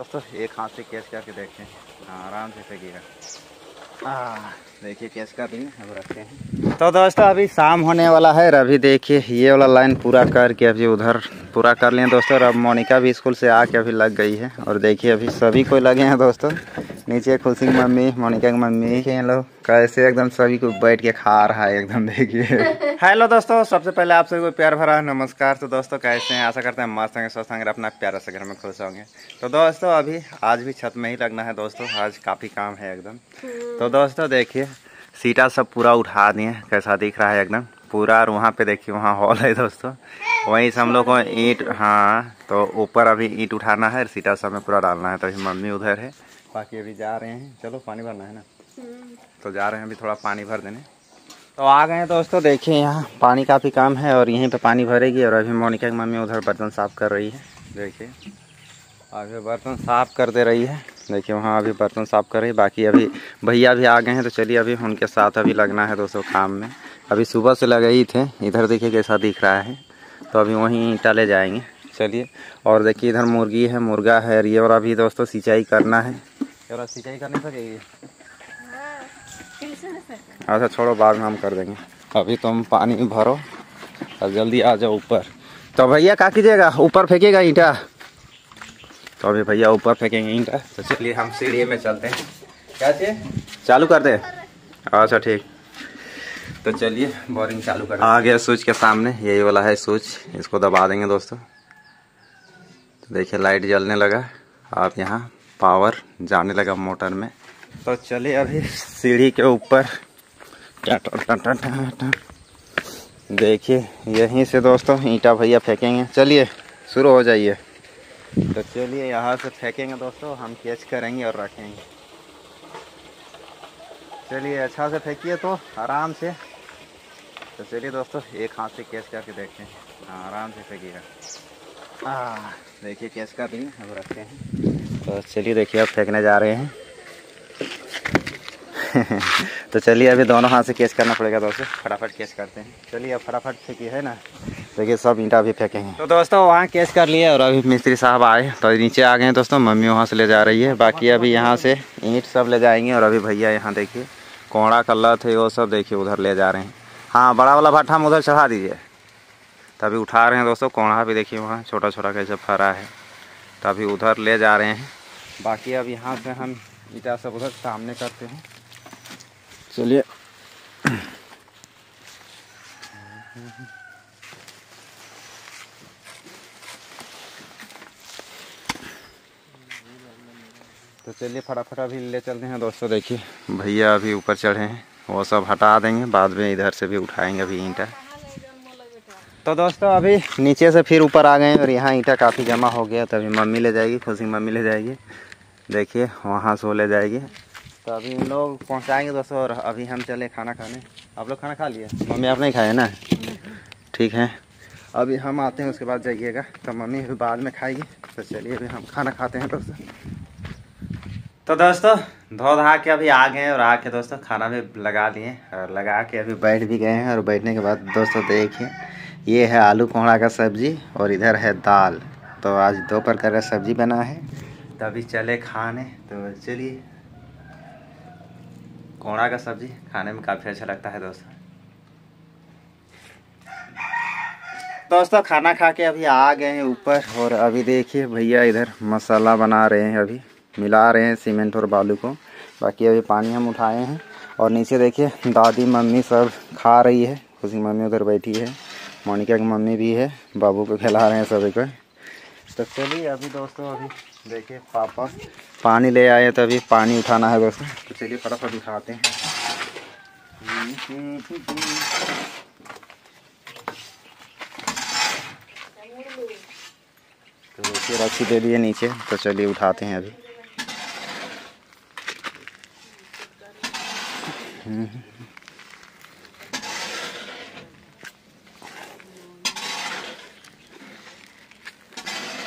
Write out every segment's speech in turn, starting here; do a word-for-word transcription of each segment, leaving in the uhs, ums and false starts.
दोस्तों एक हाथ से कैच करके देखते हैं, आराम से सकेगा। देखिए कैच कर दिए, अब रखते हैं। तो दोस्तों अभी शाम होने वाला है, अभी देखिए ये वाला लाइन पूरा करके अभी उधर पूरा कर लिए दोस्तों। और अब मोनिका भी स्कूल से आके अभी लग गई है, और देखिए अभी सभी को लगे हैं दोस्तों। नीचे खुशी की मम्मी, मोनिका की मम्मी, ये लोग कैसे एकदम सभी को बैठ के खा रहा है एकदम, देखिए। हेलो दोस्तों, सबसे पहले आप सभी को प्यार भरा नमस्कार। तो दोस्तों कैसे हैं, आशा करते हैं मस्त होंगे, स्वस्थ होंगे, अपना प्यारा से घर में खुश होंगे। तो दोस्तों अभी आज भी छत में ही लगना है दोस्तों, आज काफ़ी काम है एकदम। तो दोस्तों देखिए सीटा सब पूरा उठा दिए, कैसा दिख रहा है एकदम पूरा। और वहाँ पे देखिए वहाँ हॉल है दोस्तों, वहीं से हम लोग को ईंट, हाँ तो ऊपर अभी ईंट उठाना है और सीटा सब में पूरा डालना है। तो अभी मम्मी उधर है, बाकी अभी जा रहे हैं, चलो पानी भरना है ना, तो जा रहे हैं अभी थोड़ा पानी भर देने। तो आ गए हैं दोस्तों, देखिए यहाँ पानी काफ़ी काम है और यहीं पर पानी भरेगी। और अभी मोनिका की मम्मी उधर बर्तन साफ़ कर रही है, देखिए अभी बर्तन साफ़ कर दे रही है। देखिए वहाँ अभी बर्तन साफ़ कर रही है। बाकी अभी भैया भी आ गए हैं, तो चलिए अभी उनके साथ अभी लगना है दोस्तों काम में। अभी सुबह से लगे ही थे, इधर देखिए कैसा दिख रहा है। तो अभी वहीं चले जाएंगे, चलिए। और देखिए इधर मुर्गी है, मुर्गा है, और ये वाला भी दोस्तों सिंचाई करना है। ये वाला सिंचाई करनी पड़ेगी, अच्छा छोड़ो बाद में हम कर देंगे, अभी तुम पानी भरो और जल्दी आ जाओ ऊपर। तो भैया क्या कीजिएगा, ऊपर फेंकेगा ईंटा? तो अभी भैया ऊपर फेंकेंगे ईंटा। तो चलिए हम सीढ़ी में चलते हैं, क्या चाहिए चालू कर दें? अच्छा ठीक, तो चलिए बोरिंग चालू कर। आ गया स्विच के सामने, यही वाला है स्विच, इसको दबा देंगे दोस्तों। तो देखिए लाइट जलने लगा, आप यहाँ पावर जाने लगा मोटर में। तो चलिए अभी सीढ़ी के ऊपर देखिए यहीं से दोस्तों ईंटा भैया फेंकेंगे। चलिए शुरू हो जाइए। तो चलिए यहाँ से फेंकेंगे दोस्तों, हम कैच करेंगे और रखेंगे। चलिए अच्छा से फेंकिए तो आराम से। तो चलिए दोस्तों एक हाथ से कैच करके देखते हैं, आराम से फेंकिएगा। आ देखिए कैच कर दिए, अब रखते हैं। तो चलिए देखिए अब फेंकने जा रहे हैं। तो चलिए अभी दोनों हाथ से कैच करना पड़ेगा दोस्तों, फटाफट कैच करते हैं। चलिए अब फटाफट फेंकिए, है ना। देखिए सब ईंटा अभी फेंकेंगे। तो दोस्तों वहाँ कैच कर लिए, और अभी मिस्त्री साहब आए तो नीचे आ गए हैं दोस्तों। मम्मी वहाँ से ले जा रही है, बाकी अभी यहाँ से ईंट सब ले जाएंगे। और अभी भैया यहाँ देखिए कोहड़ा कल्ला थे वो सब देखिए उधर ले जा रहे हैं। हाँ बड़ा वाला भट्ठा हम उधर चढ़ा दीजिए। तभी उठा रहे हैं दोस्तों, कोहड़ा भी देखिए वहाँ छोटा छोटा कैसे फरा है, तभी उधर ले जा रहे हैं। बाकी अब यहाँ से हम ईंटा सब उधर सामने करते हैं। चलिए तो चलिए फटाफट अभी ले चलते हैं दोस्तों। देखिए भैया अभी ऊपर चढ़े हैं, वो सब हटा देंगे, बाद में इधर से भी उठाएंगे अभी ईंटा। तो दोस्तों अभी नीचे से फिर ऊपर आ गए हैं, और यहाँ ईंटा काफ़ी जमा हो गया। तभी मम्मी ले जाएगी, खुशी मम्मी ले जाएगी, देखिए वहाँ से वो ले जाएगी। तो अभी इन लोग पहुँचाएँगे दोस्तों। और अभी हम चले खाना खाने। आप लोग खाना खा लिए? मम्मी आप नहीं खाए ना, ठीक है अभी हम आते हैं, उसके बाद जाइएगा। तो मम्मी फिर बाद में खाएगी। तो चलिए अभी हम खाना खाते हैं दोस्तों। तो दोस्तों धो धा के अभी आ गए, और आके दोस्तों खाना भी लगा दिए, और लगा के अभी बैठ भी गए हैं। और बैठने के बाद दोस्तों देखिए ये है आलू कोहड़ा का सब्जी, और इधर है दाल। तो आज दोपहर का सब्जी बना है, तभी चले खाने। तो चलिए कोहड़ा का सब्जी खाने में काफ़ी अच्छा लगता है दोस्तों। दोस्तों खाना खा के अभी आ गए हैं ऊपर, और अभी देखिए भैया इधर मसाला बना रहे हैं, अभी मिला रहे हैं सीमेंट और बालू को। बाकी अभी पानी हम उठाए हैं। और नीचे देखिए दादी मम्मी सब खा रही है, खुशी मम्मी उधर बैठी है, मोनिका की मम्मी भी है, बाबू को खिला रहे हैं सभी को। तो चलिए अभी दोस्तों अभी देखिए पापा पानी ले आए, तो अभी पानी उठाना है दोस्तों। तो चलिए फटाफट उठाते हैं। तो देखिए रस्सी दे दिए नीचे, तो चलिए उठाते हैं अभी।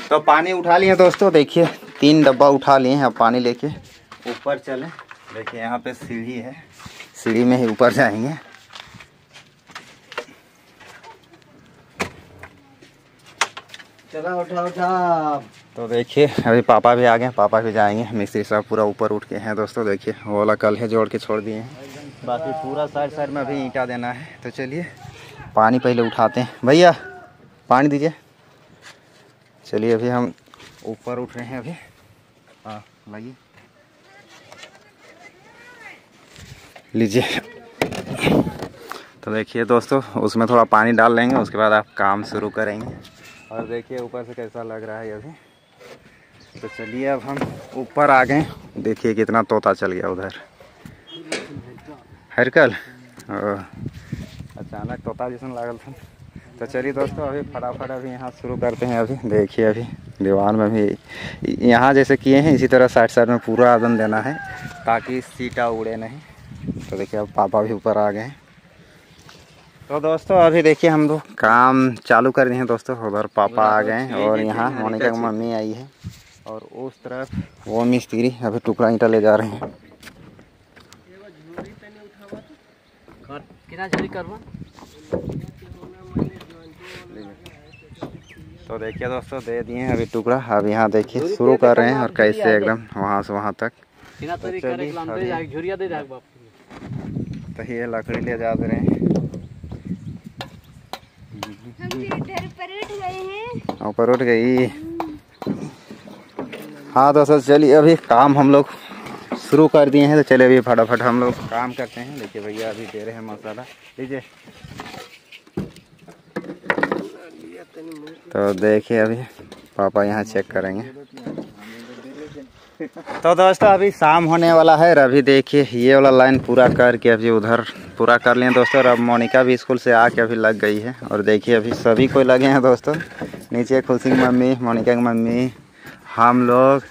तो पानी उठा लिए दोस्तों, देखिए तीन डब्बा उठा लिए हैं। अब पानी लेके ऊपर चले। देखिए यहाँ पे सीढ़ी है, सीढ़ी में ही ऊपर जाएंगे। चला उठा उठा। तो देखिए अभी पापा भी आ गए, पापा भी जाएंगे। मिस्त्री साहब पूरा ऊपर उठ के हैं दोस्तों, देखिए वो वाला कल है जोड़ के छोड़ दिए हैं, बाकी पूरा साइड साइड में अभी ईंटा देना है। तो चलिए पानी पहले उठाते हैं, भैया पानी दीजिए। चलिए अभी हम ऊपर उठ रहे हैं, अभी हाँ लाइए लीजिए। तो देखिए दोस्तों उसमें थोड़ा पानी डाल लेंगे, उसके बाद आप काम शुरू करेंगे। और देखिए ऊपर से कैसा लग रहा है ये अभी। तो चलिए अब हम ऊपर आ गए, देखिए कितना तोता चल गया उधर, हरकल अचानक तोता जैसा लागल था। तो चलिए दोस्तों अभी फटाफट अभी यहाँ शुरू करते हैं। अभी देखिए अभी दीवार में भी यहाँ जैसे किए हैं, इसी तरह साइड साइड में पूरा आदम देना है ताकि सीटा उड़े नहीं। तो देखिए अब पापा भी ऊपर आ गए हैं। तो दोस्तों अभी देखिए हम लोग काम चालू कर रहे हैं दोस्तों, उधर पापा आ गए हैं और यहाँ होने तक मम्मी आई है और उस तरफ वो मिस्त्री अभी टुकड़ा ईंटा ले जा रहे हैं। तो देखिए दोस्तों दे दिए हैं अभी टुकड़ा, अब यहाँ देखिए शुरू कर रहे हैं और कैसे एकदम वहाँ से वहाँ तक। तो ये लकड़ी ले जा रहे हैं, ऊपर उठ गई। हाँ दोस्तों चलिए अभी काम हम लोग शुरू कर दिए हैं, तो चलिए अभी फटाफट हम लोग काम करते हैं। देखिए भैया अभी दे रहे हैं मसाला, लीजिए। तो देखिए अभी पापा यहाँ चेक करेंगे। तो दोस्तों अभी शाम होने वाला है, अभी देखिए ये वाला लाइन पूरा करके अभी उधर पूरा कर लिए दोस्तों। और अब मोनिका भी स्कूल से आके अभी लग गई है और देखिए अभी सभी कोई लगे हैं दोस्तों, नीचे खुशी की मम्मी, मोनिका की मम्मी, हम लोग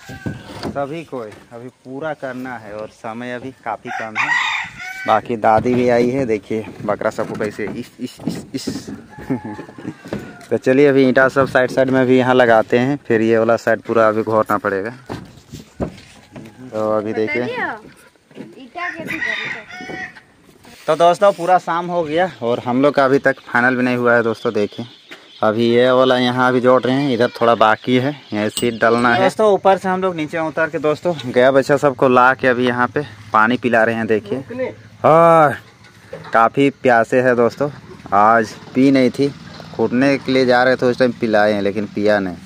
सभी कोई अभी पूरा करना है और समय अभी काफ़ी कम है। बाकी दादी भी आई है, देखिए बकरा सबको कैसे इस इस इस इस तो चलिए अभी ईंटा सब साइड साइड में भी यहाँ लगाते हैं, फिर ये वाला साइड पूरा अभी घोरना पड़ेगा। तो अभी देखिए तो दोस्तों पूरा शाम हो गया और हम लोग का अभी तक फाइनल भी नहीं हुआ है दोस्तों। देखिए अभी ये वाला यहाँ अभी जोड़ रहे हैं, इधर थोड़ा बाकी है, यहाँ सीट डालना है दोस्तों। ऊपर से हम लोग नीचे उतार के दोस्तों गया बच्चा सबको ला के अभी यहाँ पे पानी पिला रहे हैं। देखिए और काफ़ी प्यासे हैं दोस्तों, आज पी नहीं थी, घुटने के लिए जा रहे थे उस टाइम पिलाए हैं लेकिन पिया नहीं,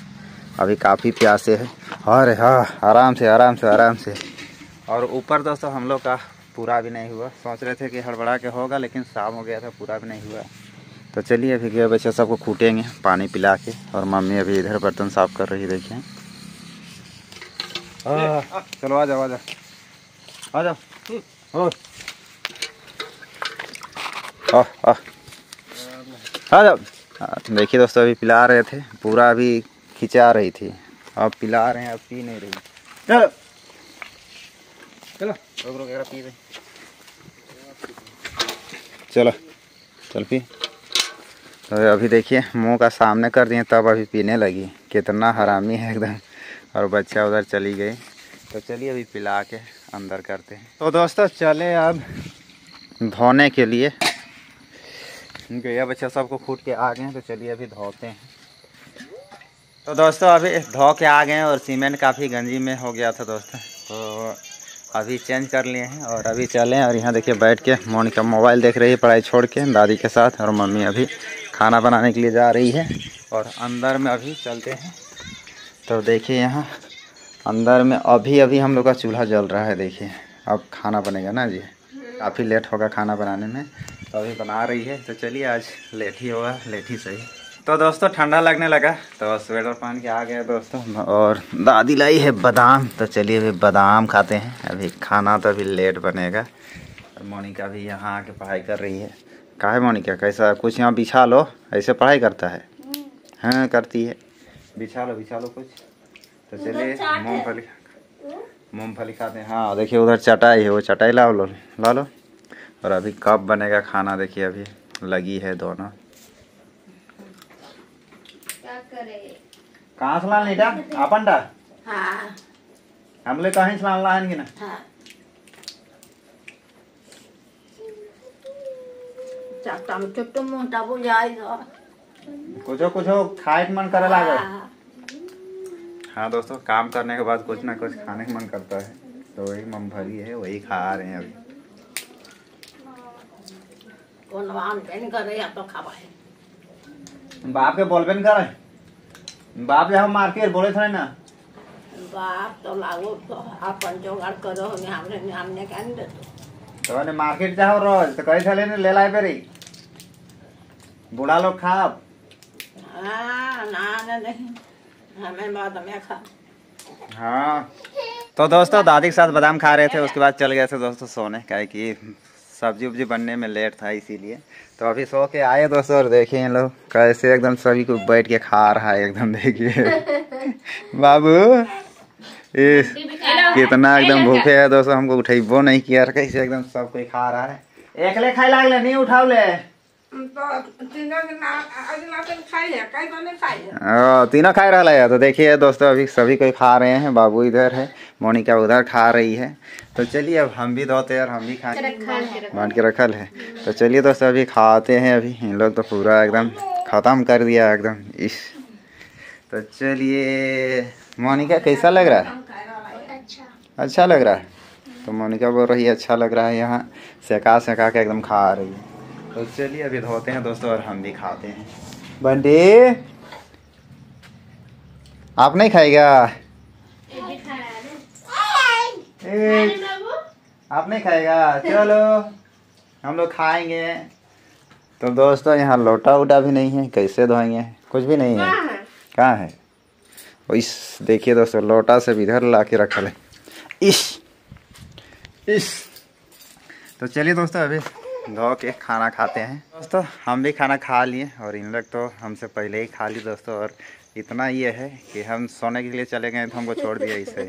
अभी काफ़ी प्यासे है। अरे हाँ आराम से आराम से आराम से। और ऊपर दोस्तों हम लोग का पूरा भी नहीं हुआ, सोच रहे थे कि हड़बड़ा के होगा लेकिन शाम हो गया था, पूरा भी नहीं हुआ। तो चलिए अभी गए बच्चे सबको खूटेंगे पानी पिला के, और मम्मी अभी इधर बर्तन साफ कर रही है। देखिए चलो आ जाओ आ जाओ आ जाओ आ जाओ। देखिए दोस्तों अभी पिला रहे थे, पूरा अभी खिंचा रही थी, अब पिला रहे हैं, अब पी नहीं रही। चलो चलो रोक रोक पी रही, चलो चल पी। तो अभी देखिए मुंह का सामने कर दिए तब अभी पीने लगी, कितना हरामी है एकदम। और बच्चा उधर चली गई, तो चलिए अभी पिला के अंदर करते हैं। तो दोस्तों चले अब धोने के लिए, गया बच्चा सबको खूट के आ गए हैं, तो चलिए अभी धोते हैं। तो दोस्तों अभी धो के आ गए हैं और सीमेंट काफ़ी गंजी में हो गया था दोस्तों, तो अभी चेंज कर लिए हैं और अभी चलें। और यहाँ देखिए बैठ के मोनिका मोबाइल देख रही है पढ़ाई छोड़ के दादी के साथ, और मम्मी अभी खाना बनाने के लिए जा रही है। और अंदर में अभी चलते हैं, तो देखिए यहाँ अंदर में अभी अभी हम लोग का चूल्हा जल रहा है। देखिए अब खाना बनेगा ना जी, काफ़ी लेट होगा खाना बनाने में, तो अभी बना रही है। तो चलिए आज लेट ही होगा, लेट ही सही। तो दोस्तों ठंडा लगने लगा तो स्वेटर पहन के आ गया दोस्तों, और दादी लाई है बादाम, तो चलिए अभी बादाम खाते हैं। अभी खाना तो अभी लेट बनेगा। और मोनिका भी यहाँ आके पढ़ाई कर रही है। कहा है मोनिका कैसा कुछ यहाँ बिछा लो, ऐसे पढ़ाई करता है? हाँ करती है, बिछा लो बिछा लो कुछ। तो चलिए मूँगफली मूँगफली खाते हैं। हाँ देखिए उधर चटाई है, वो चटाई ला लो ला लो। और अभी कब बनेगा खाना, देखिए अभी लगी है दोनों। कहाँ से लान लीटा अपन डा? हाँ हम लोग कहीं से लान लाएंगे ना। हाँ चाटम चुट्टू मोटा बो जाएगा, कुछ कुछ खाए मन करे लगा। हाँ दोस्तों, काम करने के बाद कुछ ना कुछ खाने का मन करता है, तो वही मूंगफली है वही खा रहे हैं अभी। तो खा बाप के बोलबे न करे, बाप जहाँ मार्केट बोले थे ना, बाप तो लागो तो अपन जोगाड़ करो हमने हमने क्या नहीं देते तो ने मार्केट जाओ रोज तो कई थले ने ले लाए पे रही बूढ़ा लोग खाब। हाँ ना ना नहीं हमें बाद में खा। हाँ तो दोस्तों दादी के साथ बादाम खा रहे थे, उसके बाद चल गए थे दोस्तों सोने, क्या कि सब्जी उब्जी बनने में लेट था इसीलिए। तो अभी सो के आए दोस्तों और देखिए ये लोग कैसे एकदम सभी को बैठ के खा रहा है एकदम, देखिए बाबू इस कितना एकदम भूखे है दोस्तों, हमको उठेबो नहीं किया, कैसे एकदम सब कोई खा रहा है। एकले खाए लागले नहीं उठाओ ले तीनों खाए रहा है। तो देखिए दोस्तों अभी सभी कोई खा रहे हैं, बाबू इधर है, मोनिका उधर खा रही है। तो चलिए अब हम भी धोते हैं और हम भी खाते हैं, बांट के रखल है। तो चलिए दोस्तों अभी खाते हैं, अभी इन लोग तो पूरा एकदम ख़त्म कर दिया एकदम इस। तो चलिए मोनिका कैसा लग रहा है? अच्छा लग रहा है, तो मोनिका बोल रही है अच्छा लग रहा है, यहाँ सेका सेका के एकदम खा रही है। तो चलिए अभी धोते हैं दोस्तों और हम भी खाते हैं। बंटी आप नहीं खाएगा? आप नहीं खाएगा? चलो हम लोग खाएंगे। तो दोस्तों यहाँ लोटा उटा भी नहीं है, कैसे धोएंगे, कुछ भी नहीं है, कहाँ है वो इस देखिए दोस्तों, लोटा से इधर ला के रखा है इस इस। तो चलिए दोस्तों अभी धो के खाना खाते हैं। दोस्तों हम भी खाना खा लिए और इन लोग तो हमसे पहले ही खा ली दोस्तों, और इतना ये है कि हम सोने के लिए चले गए तो हमको छोड़ दिया इसे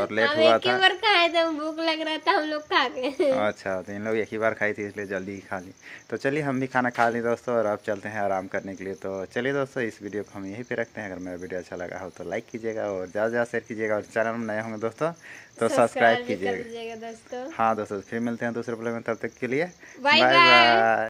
और लेट हुआ था, खाए थे भूख लग रहा था हम लोग खा के। अच्छा तो इन लोग एक ही बार खाई थी इसलिए जल्दी ही खा ली। तो चलिए हम भी खाना खा ली दोस्तों और अब चलते हैं आराम करने के लिए। तो चलिए दोस्तों इस वीडियो को हम यहीं पे रखते हैं, अगर मेरा वीडियो अच्छा लगा हो तो लाइक कीजिएगा और ज़्यादा से ज़्यादा शेयर कीजिएगा, और चैनल में नए होंगे दोस्तों तो सब्सक्राइब कीजिएगा दोस्तों। हाँ दोस्तों फिर मिलते हैं दूसरे ब्लॉग में, तब तक के लिए बाय बाय।